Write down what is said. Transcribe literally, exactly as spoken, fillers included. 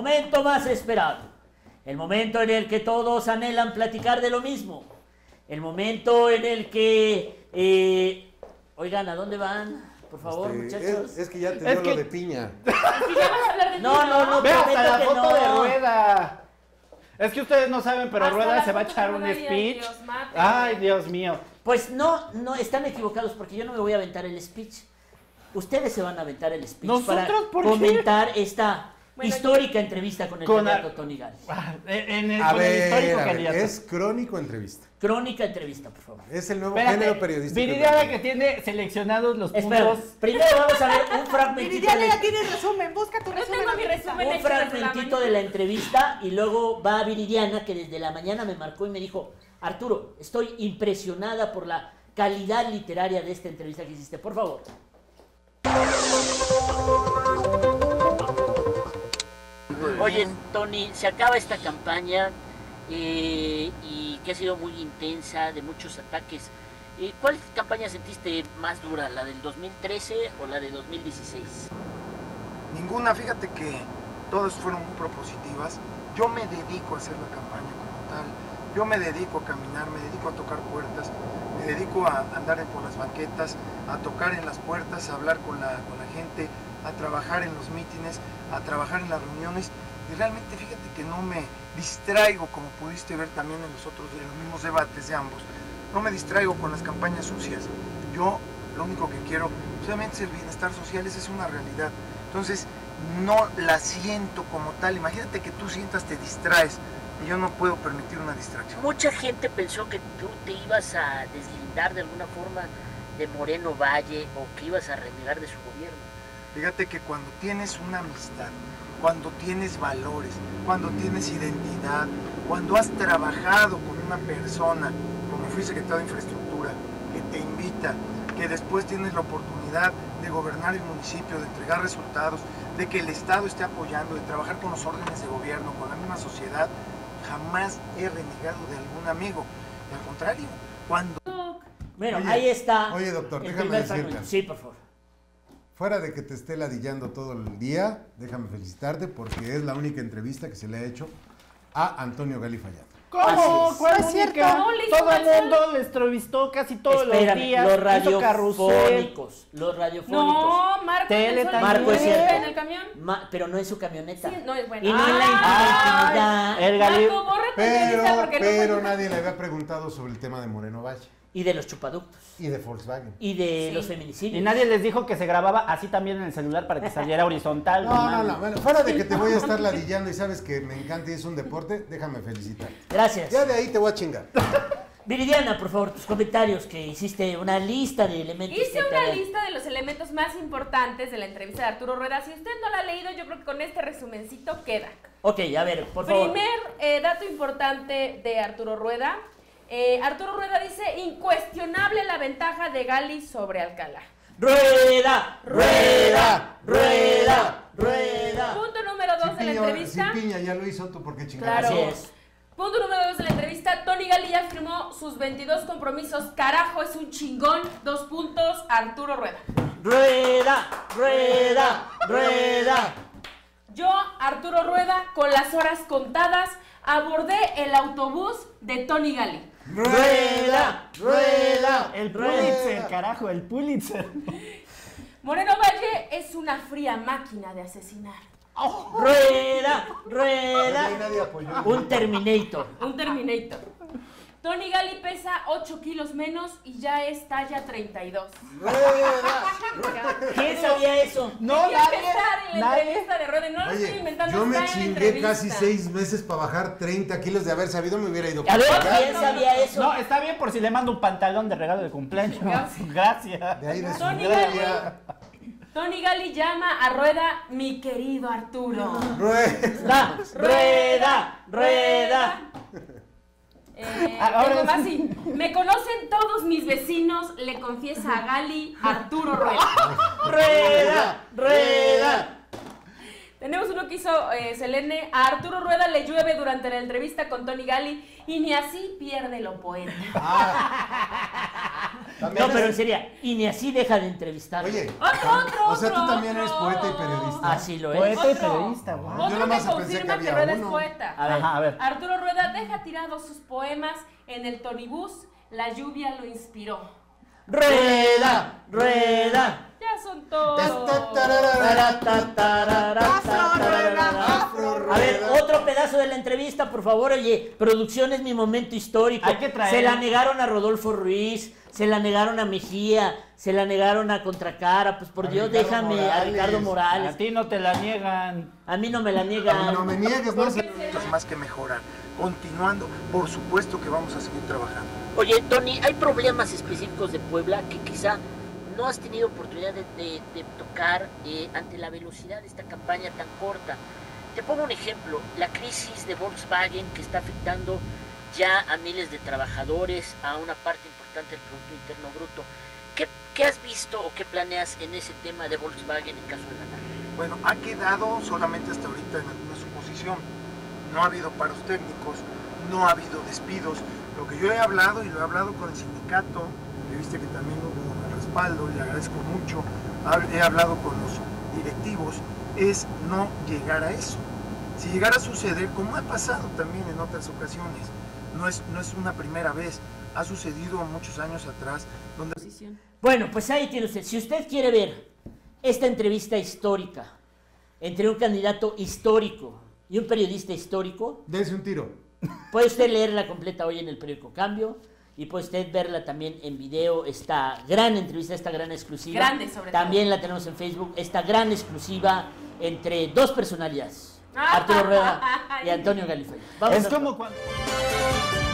momento más esperado, el momento en el que todos anhelan platicar de lo mismo, el momento en el que, eh, oigan, ¿a dónde van? Por favor, este, muchachos. Es, es que ya te dio que... lo de piña. ¿Es que ya vas a hablar de piña? No, no, no. Veo hasta la foto no. de Rueda. Es que ustedes no saben, pero hasta Rueda se va a echar un speech. Dios, ay, Dios mío. Pues no, no, están equivocados porque yo no me voy a aventar el speech. Ustedes se van a aventar el speech. ¿Nosotros para por comentar qué? Esta bueno, histórica yo... entrevista con el con candidato a... Tony Gali. En el, a con ver, el histórico a candidato. Ver, es crónico entrevista. Crónica entrevista, por favor. Es el nuevo Espérate, género periodístico. Viridiana que tiene seleccionados los Espera, puntos. Primero vamos a ver un fragmentito. Viridiana ya de... tiene resumen, busca tu resumen. No tengo mi resumen. Un fragmentito de la entrevista y luego va Viridiana que desde la mañana me marcó y me dijo, Arturo, estoy impresionada por la calidad literaria de esta entrevista que hiciste. Por favor. Oye, Tony, se acaba esta campaña eh, y que ha sido muy intensa, de muchos ataques. Eh, ¿Cuál campaña sentiste más dura, la del dos mil trece o la de dos mil dieciséis? Ninguna, fíjate que todas fueron muy propositivas. Yo me dedico a hacer la campaña como tal, yo me dedico a caminar, me dedico a tocar puertas, me dedico a andar por las banquetas, a tocar en las puertas, a hablar con la, con la gente, a trabajar en los mítines, a trabajar en las reuniones, y realmente fíjate que no me distraigo, como pudiste ver también en los otros, en los mismos debates de ambos, no me distraigo con las campañas sucias. Yo lo único que quiero, obviamente el bienestar social, esa es una realidad, entonces no la siento como tal. Imagínate que tú sientas, te distraes, y yo no puedo permitir una distracción. Mucha gente pensó que tú te ibas a deslindar de alguna forma de Moreno Valle, o que ibas a renegar de su gobierno. Fíjate que cuando tienes una amistad, cuando tienes valores, cuando tienes identidad, cuando has trabajado con una persona, como fui secretario de infraestructura, que te invita, que después tienes la oportunidad de gobernar el municipio, de entregar resultados, de que el Estado esté apoyando, de trabajar con los órdenes de gobierno, con la misma sociedad, jamás he renegado de algún amigo. Al contrario, cuando... Bueno, oye, ahí está. Oye, doctor, déjame decirte. Sí, por favor. Fuera de que te esté ladillando todo el día, déjame felicitarte porque es la única entrevista que se le ha hecho a Antonio Gali Fallado. ¿Cómo? ¿Cuál es cierto? Todo el mundo le entrevistó casi todos los días. Los radiofónicos. Los radiofónicos. No, Marco. Marco es cierto. ¿En el camión? Pero no en su camioneta. Sí, no es bueno. Y no en la intimidad. Pero, pero nadie le había preguntado sobre el tema de Moreno Valle. Y de los chupaductos. Y de Volkswagen. Y de sí. los feminicidios. Y nadie les dijo que se grababa así también en el celular para que saliera horizontal. No, no, no, no. Bueno, fuera de que te voy a estar ladillando y sabes que me encanta y es un deporte, déjame felicitar. Gracias. Ya de ahí te voy a chingar. Viridiana, por favor, tus comentarios, que hiciste una lista de elementos. Hice una tal... lista de los elementos más importantes de la entrevista de Arturo Rueda. Si usted no la ha leído, yo creo que con este resumencito queda. Ok, a ver, por Primer, favor. Primer eh, dato importante de Arturo Rueda. Eh, Arturo Rueda dice, incuestionable la ventaja de Gali sobre Alcalá. Rueda, Rueda, Rueda, Rueda. Punto número dos sin de piña, la entrevista. Sin piña, ya lo hizo tú porque chingados. Claro. Es. Punto número dos de la entrevista. Tony Gali ya firmó sus veintidós compromisos. Carajo, es un chingón. Dos puntos, Arturo Rueda. Rueda, Rueda, Rueda. Yo, Arturo Rueda, con las horas contadas, abordé el autobús de Tony Gali. ¡Rueda! ¡Rueda! El Pulitzer, carajo, el Pulitzer. Moreno Valle es una fría máquina de asesinar. Oh. ¡Rueda! ¡Rueda! Un Terminator. Un Terminator. Tony Gali pesa ocho kilos menos y ya es talla treinta y dos. ¿Quién sabía eso? No, nadie. En la entrevista de Rueda, no lo estoy inventando. Yo me chingué casi seis meses para bajar treinta kilos, de haber sabido me hubiera ido. A ver, ¿quién sabía eso? No, está bien por si le mando un pantalón de regalo de cumpleaños. Gracias. De ahí de Tony Gali. Tony Gali llama a Rueda, mi querido Arturo. Rueda, Rueda, Rueda. Eh, Ahora más sí. Me conocen todos mis vecinos, le confiesa a Gali Arturo Rueda. Rueda, Rueda. Tenemos uno que hizo eh, Selene. A Arturo Rueda le llueve durante la entrevista con Tony Gali y ni así pierde lo poeta. Ah. También no, pero en serio, y ni así deja de entrevistar. Oye, otro, otro, o sea, tú otro, también otro. eres poeta y periodista. Así lo es. Poeta y periodista, wow. Otro Yo nada más que confirma que, que Rueda es poeta. A ver, Ajá, a ver. Arturo Rueda deja tirados sus poemas en el Tonibús. La lluvia lo inspiró. Rueda, Rueda. Ya son todos. A ver, otro pedazo de la entrevista, por favor. Oye, producción, es mi momento histórico. Hay que traer. Se la negaron a Rodolfo Ruiz, se la negaron a Mejía, se la negaron a Contracara. Pues por Dios, déjame a Ricardo Morales. A ti no te la niegan. A mí no me la niegan. A mí no me niegues, no sé. Más que mejorar. Continuando, por supuesto que vamos a seguir trabajando. Oye, Tony, hay problemas específicos de Puebla que quizá no has tenido oportunidad de, de, de tocar eh, ante la velocidad de esta campaña tan corta. Te pongo un ejemplo, la crisis de Volkswagen que está afectando ya a miles de trabajadores, a una parte importante del Producto Interno Bruto. ¿Qué, qué has visto o qué planeas en ese tema de Volkswagen en caso de ganar? Bueno, ha quedado solamente hasta ahorita en alguna suposición. No ha habido paros técnicos, no ha habido despidos. Lo que yo he hablado, y lo he hablado con el sindicato, que viste que también hubo un respaldo, le agradezco mucho, he hablado con los directivos, es no llegar a eso. Si llegara a suceder, como ha pasado también en otras ocasiones, no es, no es una primera vez, ha sucedido muchos años atrás. Donde... Bueno, pues ahí tiene usted, si usted quiere ver esta entrevista histórica entre un candidato histórico y un periodista histórico, dense un tiro. Puede usted leerla completa hoy en el periódico Cambio y puede usted verla también en video, esta gran entrevista, esta gran exclusiva. Grande, sobre todo. También la tenemos en Facebook, esta gran exclusiva entre dos personalidades, Arturo Rueda y Antonio Galifay. Vamos es a... como cuando...